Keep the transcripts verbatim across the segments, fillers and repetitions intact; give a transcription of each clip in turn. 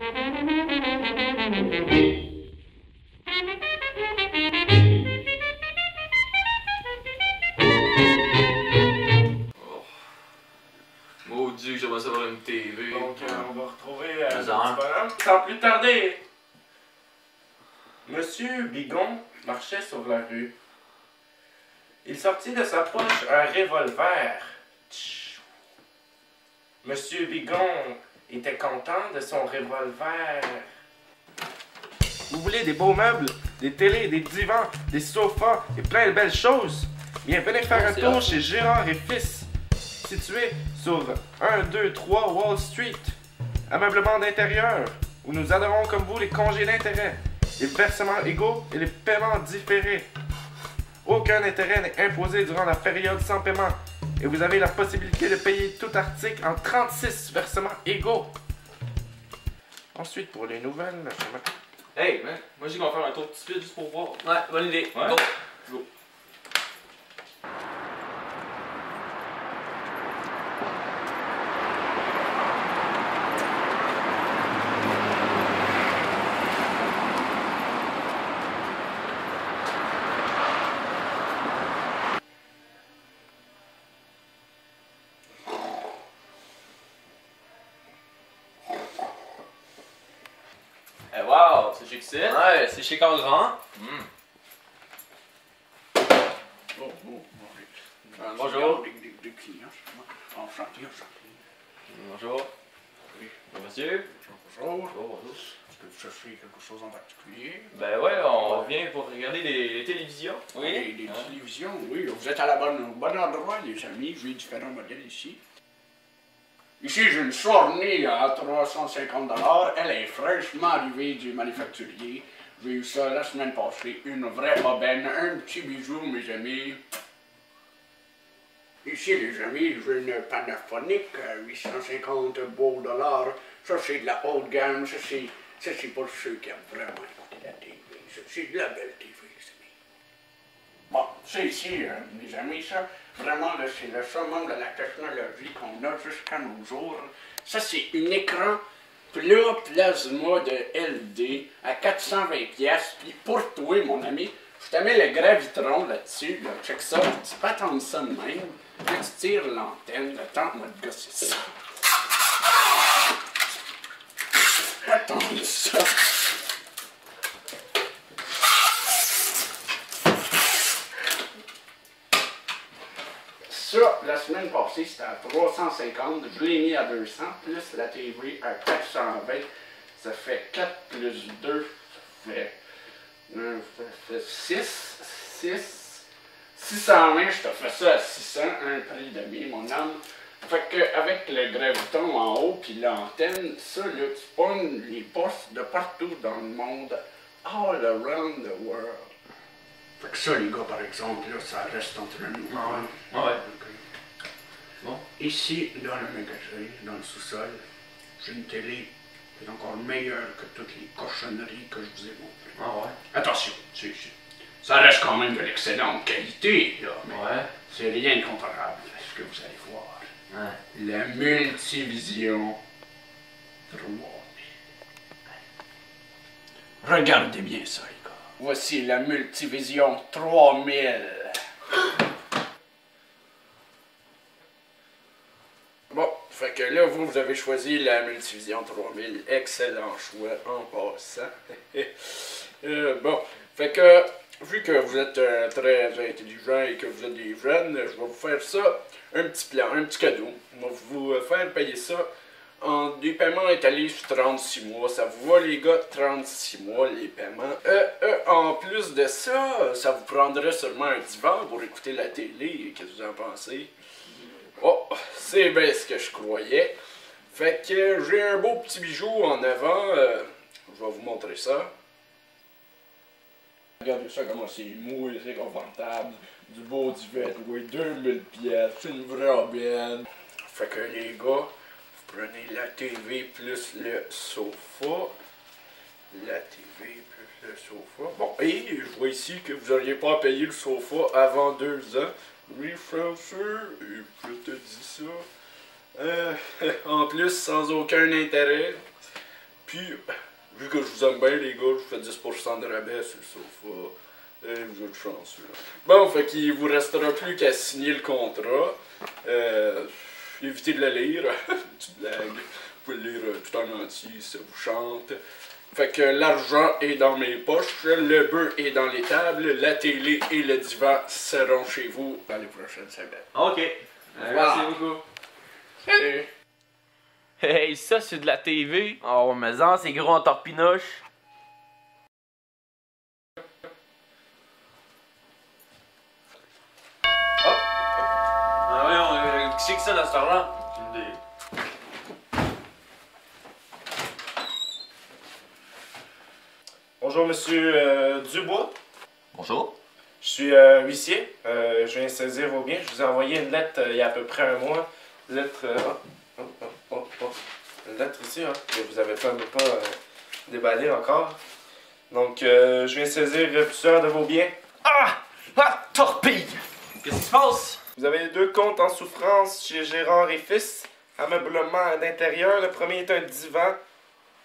Dieu, j'aimerais ça voir une T V. Donc, euh, on va retrouver euh, bonhomme. Sans plus tarder, Monsieur Bigon marchait sur la rue. Il sortit de sa poche un revolver. Tchou. Monsieur Bigon était content de son revolver. Vous voulez des beaux meubles, des télés, des divans, des sofas et plein de belles choses? Bien, venez faire un tour chez Gérard et Fils, situé sur un deux trois Wall Street, ameublement d'intérieur, où nous adorons comme vous les congés d'intérêt, les versements égaux et les paiements différés. Aucun intérêt n'est imposé durant la période sans paiement, et vous avez la possibilité de payer tout article en trente-six versements égaux. Ensuite, pour les nouvelles... Hey, man, moi j'ai qu'on va faire un tour petit peu juste pour voir. Ouais, bonne idée. Ouais. Go. Go. Wow, c'est chez qui c'est? Ouais, c'est chez Cangrand. Mm. Oh, oh, bonjour. Bonjour. Oui. Monsieur. Bonjour. Bonjour. Je peux vous chercher quelque chose en particulier? Ben ouais, on revient ouais. pour regarder les, les télévisions. Oui. Les, les hein? télévisions, oui. Vous êtes à la bonne, au bon endroit, les amis. J'ai différents modèles ici. Ici, j'ai une Sorney à trois cent cinquante dollars. Elle est fraîchement arrivée du manufacturier. J'ai eu ça la semaine passée. Une vraie aubaine, un petit bijou, mes amis. Ici, les amis, j'ai une Panaphonique à huit cent cinquante beaux dollars. Ça, c'est de la haute gamme. Ça, c'est pour ceux qui aiment vraiment écouter la T V. C'est de la belle T V, les amis. Bon, c'est ici, hein, mes amis, ça. Vraiment, c'est le summum de la technologie qu'on a jusqu'à nos jours. Ça, c'est un écran plat plasma de L D à quatre cent vingt piastres. Puis pour toi, mon ami, je te mets le gravitron là-dessus. Là. Check ça. Tu peux attendre ça de même. Là, tu tires l'antenne. Le temps, moi, de gosser ça. Attends ça. Ça, la semaine passée, c'était à trois cent cinquante, je l'ai mis à deux cents, plus la T V à quatre cent vingt, ça fait quatre plus deux, ça fait, euh, ça fait six, six, six cent vingt, je te fais ça à six cents, un prix de mille, mon homme. Fait qu'avec le graviton en haut, puis l'antenne, ça, là, tu pognes les postes de partout dans le monde, all around the world. Fait que ça, les gars, par exemple, là, ça reste entre nous. Ah ouais. Ah ouais. Okay. Bon. Ici, dans le magasin, dans le sous-sol, j'ai une télé qui est encore meilleure que toutes les cochonneries que je vous ai montrées. Ah ouais. Attention, c'est ici. Ça reste quand même de l'excellente qualité, là. Mais ouais. C'est rien de comparable à ce que vous allez voir. Hein? La Multivision trois mille. Regardez bien ça, les gars. Voici la Multivision trois mille. Bon, fait que là, vous, vous avez choisi la Multivision trois mille. Excellent choix en passant. euh, bon, fait que, vu que vous êtes euh, très intelligent et que vous êtes des jeunes, je vais vous faire ça, un petit plan, un petit cadeau. Je vais vous faire payer ça. En, les paiements étalés sur trente-six mois, ça vous va les gars, trente-six mois les paiements. Euh, euh, en plus de ça, ça vous prendrait seulement un divan pour écouter la télé, qu'est-ce que vous en pensez? Oh, c'est bien ce que je croyais. Fait que j'ai un beau petit bijou en avant, euh, je vais vous montrer ça. Regardez ça comment c'est mou et c'est confortable, du beau duvet, oui, deux mille pièces, c'est une vraie aubaine. Fait que les gars... Prenez la T V plus le sofa. La T V plus le sofa. Bon, et je vois ici que vous n'auriez pas à payer le sofa avant deux ans. Oui, François, je te dis ça. Euh, en plus, sans aucun intérêt. Puis, vu que je vous aime bien les gars, je vous fais dix pour cent de rabais sur le sofa. Et vous êtes chanceux. Bon, fait qu'il vous restera plus qu'à signer le contrat. Euh, évitez de le lire. Petite blague. Vous pouvez le lire tout en entier, ça vous chante. Fait que l'argent est dans mes poches, le bœuf est dans les tables, la télé et le divan seront chez vous dans les prochaines semaines. Ok. Voilà. Merci beaucoup. Salut. Hey, ça c'est de la T V. Oh, mais ça c'est gros en torpinoche. Oh. Ah voyons, qui c'est que ça dans ce temps-là? Aucune idée. Bonjour monsieur euh, Dubois. Bonjour. Je suis euh, huissier. Euh, je viens saisir vos biens. Je vous ai envoyé une lettre euh, il y a à peu près un mois. Lettre. Euh, oh, oh, oh, oh. Une lettre ici, hein, que vous n'avez pas, pas euh, déballée encore. Donc, euh, je viens saisir plusieurs de vos biens. Ah! Ah! Torpille! Qu'est-ce qui se passe? Vous avez deux comptes en souffrance chez Gérard et Fils. Ameublement d'intérieur. Le premier est un divan.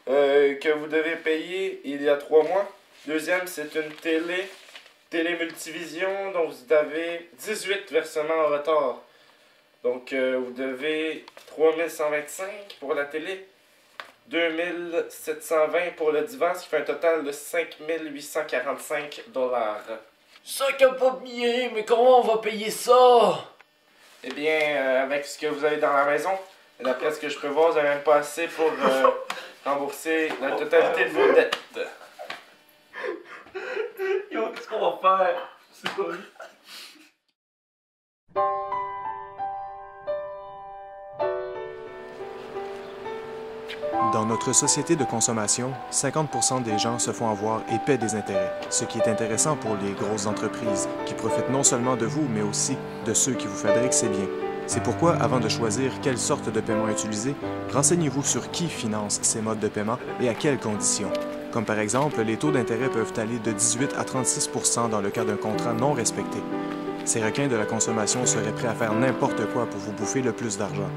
Euh, que vous devez payer il y a trois mois. Deuxième, c'est une télé, télé Multivision, dont vous avez dix-huit versements en retard. Donc, euh, vous devez trois mille cent vingt-cinq pour la télé, deux mille sept cent vingt pour le divan, ce qui fait un total de cinq mille huit cent quarante-cinq dollars. Ça qui a pas bien, mais comment on va payer ça? Eh bien, euh, avec ce que vous avez dans la maison, d'après ce que je peux voir, vous n'avez même pas assez pour... Euh, rembourser la totalité de vos dettes. Yo, qu'est-ce qu'on va faire? C'est pas vrai. Dans notre société de consommation, cinquante pour cent des gens se font avoir et paient des intérêts, ce qui est intéressant pour les grosses entreprises qui profitent non seulement de vous, mais aussi de ceux qui vous fabriquent ces biens. C'est pourquoi, avant de choisir quelle sorte de paiement utiliser, renseignez-vous sur qui finance ces modes de paiement et à quelles conditions. Comme par exemple, les taux d'intérêt peuvent aller de dix-huit à trente-six pour cent dans le cas d'un contrat non respecté. Ces requins de la consommation seraient prêts à faire n'importe quoi pour vous bouffer le plus d'argent.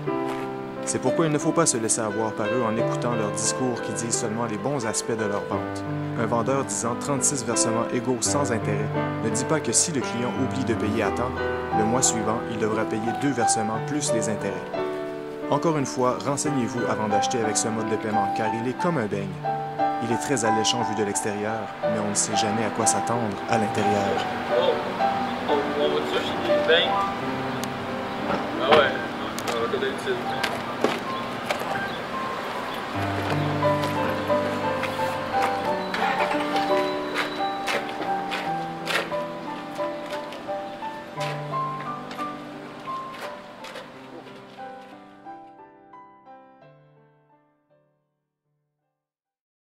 C'est pourquoi il ne faut pas se laisser avoir par eux en écoutant leurs discours qui disent seulement les bons aspects de leur vente. Un vendeur disant trente-six versements égaux sans intérêt ne dit pas que si le client oublie de payer à temps, le mois suivant, il devra payer deux versements plus les intérêts. Encore une fois, renseignez-vous avant d'acheter avec ce mode de paiement car il est comme un beigne. Il est très alléchant vu de l'extérieur, mais on ne sait jamais à quoi s'attendre à l'intérieur. Oh! Oh! On va tuer chez les beignes? Ah ouais! On va regarder le titre. Thank you.